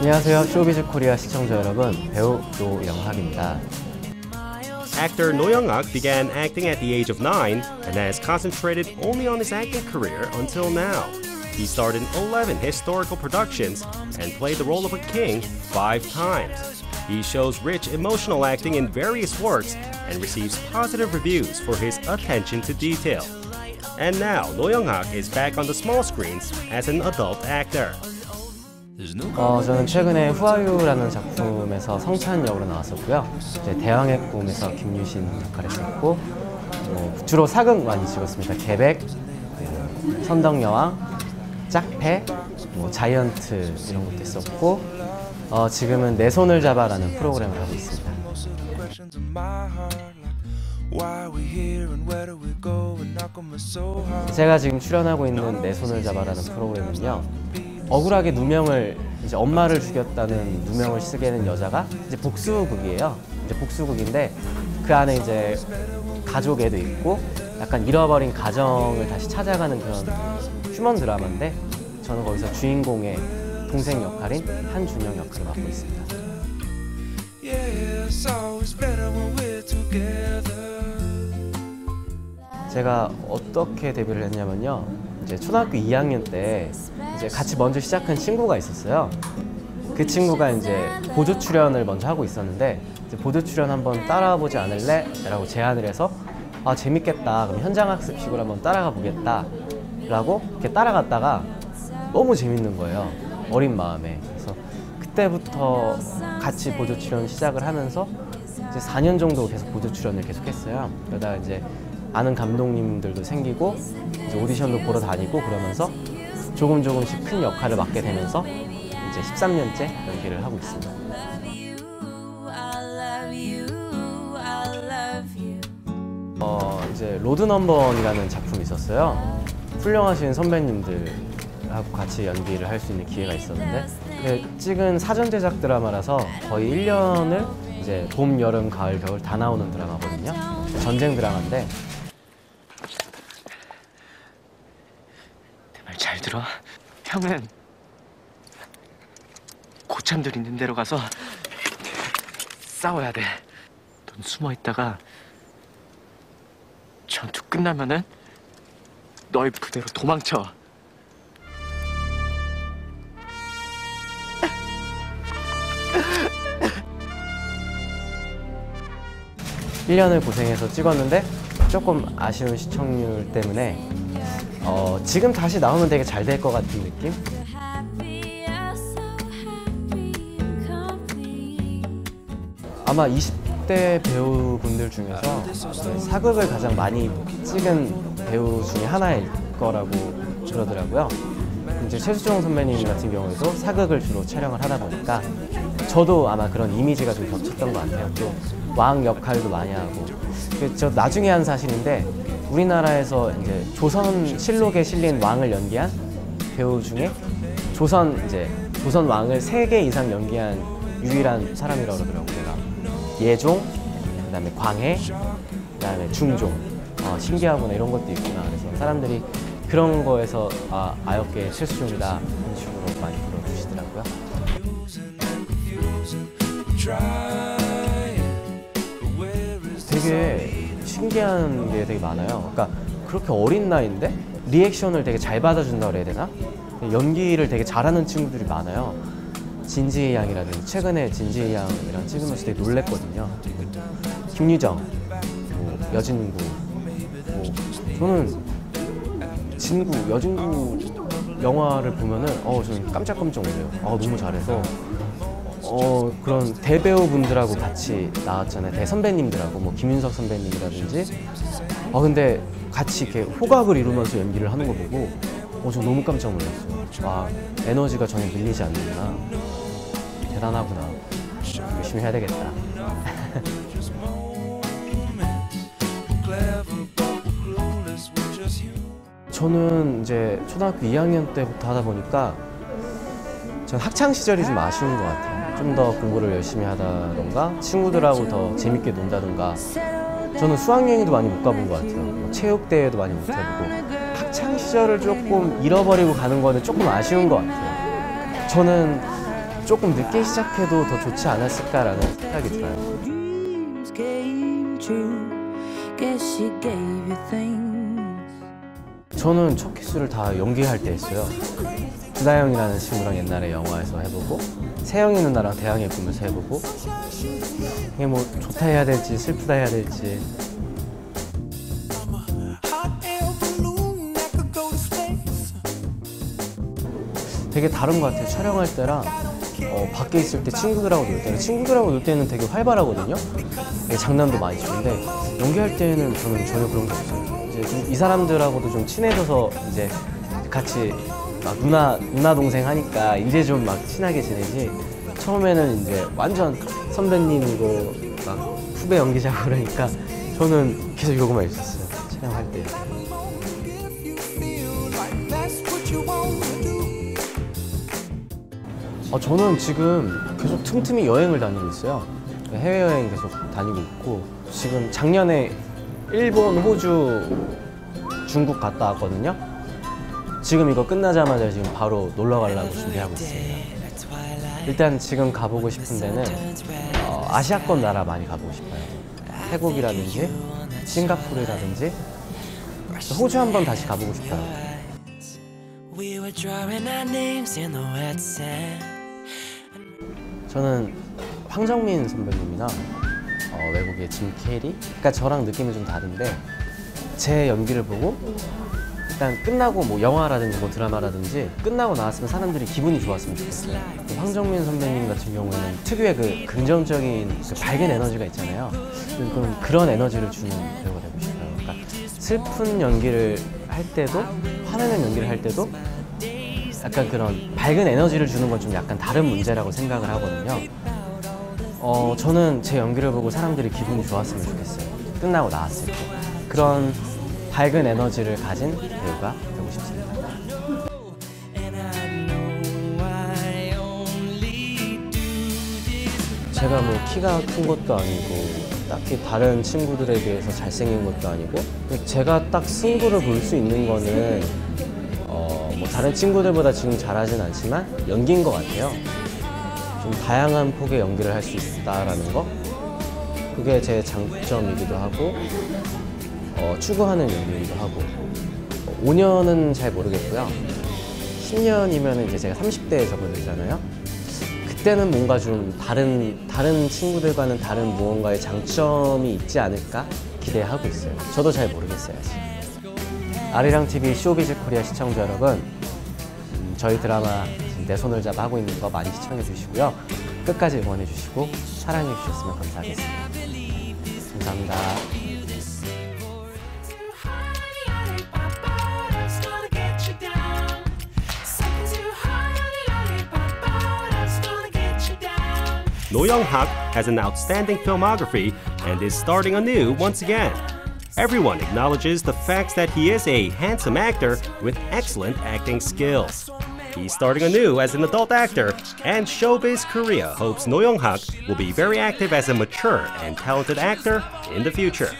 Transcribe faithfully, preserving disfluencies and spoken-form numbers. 안녕하세요. 쇼비즈 코리아 시청자 여러분, 배우 노영학입니다. Actor Noh Young-hak began acting at the age of nine and has concentrated only on his acting career until now. He starred in eleven historical productions and played the role of a king five times. He shows rich emotional acting in various works and receives positive reviews for his attention to detail. And now, Noh Young-hak is back on the small screens as an adult actor. 어, 저는 최근에 후아유라는 작품에서 성찬 역으로 나왔었고요. 이제 대왕의 꿈에서 김유신 역할을 했었고, 어, 주로 사극 많이 찍었습니다. 계백, 어, 선덕여왕, 짝패, 뭐 자이언트 이런 것도 했었고, 어, 지금은 내 손을 잡아라는 프로그램을 하고 있습니다. 제가 지금 출연하고 있는 내 손을 잡아라는 프로그램은요, 억울하게 누명을, 이제 엄마를 죽였다는 누명을 쓰게 되는 여자가 이제 복수극이에요. 이제 복수극인데 그 안에 이제 가족애도 있고 약간 잃어버린 가정을 다시 찾아가는 그런 휴먼 드라마인데, 저는 거기서 주인공의 동생 역할인 한준영 역할을 맡고 있습니다. 제가 어떻게 데뷔를 했냐면요, 이제 초등학교 이 학년 때 이제 같이 먼저 시작한 친구가 있었어요. 그 친구가 이제 보조 출연을 먼저 하고 있었는데, 이제 보조 출연 한번 따라와 보지 않을래? 라고 제안을 해서, 아, 재밌겠다, 그럼 현장 학습식으로 한번 따라가 보겠다 라고 이렇게 따라갔다가 너무 재밌는 거예요, 어린 마음에. 그래서 그때부터 같이 보조 출연 시작을 하면서 이제 사 년 정도 계속 보조 출연을 계속 했어요. 그러다가 이제 아는 감독님들도 생기고 이제 오디션도 보러 다니고, 그러면서 조금 조금씩 큰 역할을 맡게 되면서 이제 십삼 년째 연기를 하고 있습니다. 어, 이제 로드 넘버원이라는 작품이 있었어요. 훌륭하신 선배님들하고 같이 연기를 할 수 있는 기회가 있었는데, 찍은 사전 제작 드라마라서 거의 일 년을 이제 봄, 여름, 가을, 겨울 다 나오는 드라마거든요. 전쟁 드라마인데, 들어. 형은 고참들 있는 데로 가서 싸워야 돼. 넌 숨어 있다가 전투 끝나면은 너희 부대로 도망쳐. 일 년을 고생해서 찍었는데 조금 아쉬운 시청률 때문에 어, 지금 다시 나오면 되게 잘 될 것 같은 느낌? 아마 이십 대 배우분들 중에서 사극을 가장 많이 찍은 배우 중에 하나일 거라고 그러더라고요. 이제 최수종 선배님 같은 경우에도 사극을 주로 촬영을 하다 보니까 저도 아마 그런 이미지가 좀 겹쳤던 것 같아요. 또 왕 역할도 많이 하고. 저 나중에 한 사실인데, 우리나라에서 이제 조선 실록에 실린 왕을 연기한 배우 중에 조선 이제 조선 왕을 세 개 이상 연기한 유일한 사람이라고 그러더라고요. 제가 예종, 그다음에 광해, 그다음에 중종. 어, 신기하구나, 이런 것도 있구나. 그래서 사람들이 그런 거에서 아, 아역계 최수종이다 이런 식으로 많이 불러주시더라고요. 되게 신기한 게 되게 많아요. 그러니까 그렇게 어린 나이인데 리액션을 되게 잘 받아준다고 해야 되나? 연기를 되게 잘하는 친구들이 많아요. 진지희 양이라든지, 최근에 진지희 양이랑 찍으면서 되게 놀랬거든요. 김유정, 뭐 여진구, 뭐 저는 진구, 여진구 영화를 보면은 어, 저는 깜짝깜짝 놀래요. 어, 너무 잘해서. 어, 그런 대배우분들하고 같이 나왔잖아요. 대선배님들하고, 뭐 김윤석 선배님이라든지. 어, 근데 같이 이렇게 호각을 이루면서 연기를 하는 거 보고 어, 저 너무 깜짝 놀랐어요. 와, 에너지가 전혀 밀리지 않는구나. 대단하구나. 열심히 해야 되겠다. 저는 이제 초등학교 이 학년 때부터 하다 보니까 전 학창 시절이 좀 아쉬운 것 같아요. 좀 더 공부를 열심히 하다던가, 친구들하고 더 재밌게 논다던가. 저는 수학여행도 많이 못 가본 것 같아요. 체육대회도 많이 못 해보고. 학창 시절을 조금 잃어버리고 가는 거는 조금 아쉬운 것 같아요. 저는 조금 늦게 시작해도 더 좋지 않았을까라는 생각이 들어요. 저는 첫 키스를 다 연기할 때 했어요. 주다영이라는 친구랑 옛날에 영화에서 해보고, 세영이 누나랑 대항해 보면서 해보고, 이게 뭐 좋다 해야 될지 슬프다 해야 될지. 되게 다른 것 같아요. 촬영할 때랑 어, 밖에 있을 때 친구들하고 놀 때는 친구들하고 놀 때는 되게 활발하거든요. 되게 장난도 많이 치는데 연기할 때는 저는 전혀 그런 게 없어요. 이제 좀 이 사람들하고도 좀 친해져서 이제 같이 막 누나 누나 동생 하니까 이제 좀 막 친하게 지내지, 처음에는 이제 완전 선배님이고 막 후배 연기자고 그러니까 저는 계속 이러고만 있었어요. 촬영할 때. 어, 저는 지금 계속 틈틈이 여행을 다니고 있어요. 해외여행 계속 다니고 있고, 지금 작년에 일본, 호주, 중국 갔다 왔거든요. 지금 이거 끝나자마자 지금 바로 놀러 가려고 준비하고 있습니다. 일단 지금 가보고 싶은 데는 어, 아시아권 나라 많이 가보고 싶어요. 태국이라든지 싱가포르라든지, 호주 한번 다시 가보고 싶어요. 저는 황정민 선배님이나 어, 외국의 짐 캐리, 그러니까 저랑 느낌이 좀 다른데 제 연기를 보고 일단 끝나고 뭐 영화라든지 뭐 드라마라든지 끝나고 나왔으면 사람들이 기분이 좋았으면 좋겠어요. 황정민 선배님 같은 경우에는 특유의 그 긍정적인 그 밝은 에너지가 있잖아요. 그럼 그런 에너지를 주는 배우가 되고 싶어요. 그러니까 슬픈 연기를 할 때도 화나는 연기를 할 때도 약간 그런 밝은 에너지를 주는 건 좀 약간 다른 문제라고 생각을 하거든요. 어, 저는 제 연기를 보고 사람들이 기분이 좋았으면 좋겠어요. 끝나고 나왔을 때. 그런 밝은 에너지를 가진 배우가 되고 싶습니다. 제가 뭐 키가 큰 것도 아니고 딱히 다른 친구들에 비해서 잘생긴 것도 아니고, 제가 딱 승부를 볼 수 있는 거는 어, 뭐 다른 친구들보다 지금 잘하진 않지만 연기인 것 같아요. 좀 다양한 폭의 연기를 할 수 있다라는 거, 그게 제 장점이기도 하고 어, 추구하는 연기이기도 하고. 오 년은 잘 모르겠고요. 십 년이면 이제 제가 삼십 대에 접어들잖아요. 그때는 뭔가 좀 다른 다른 친구들과는 다른 무언가의 장점이 있지 않을까 기대하고 있어요. 저도 잘 모르겠어요. 아리랑티비 쇼비즈 코리아 시청자 여러분, 저희 드라마 내 손을 잡아 하고 있는 거 많이 시청해 주시고요. 끝까지 응원해 주시고 사랑해 주셨으면 감사하겠습니다. 감사합니다. Noh Young-hak has an outstanding filmography and is starting anew once again. Everyone acknowledges the fact that he is a handsome actor with excellent acting skills. He's starting anew as an adult actor, and Showbiz Korea hopes Noh Young-hak will be very active as a mature and talented actor in the future.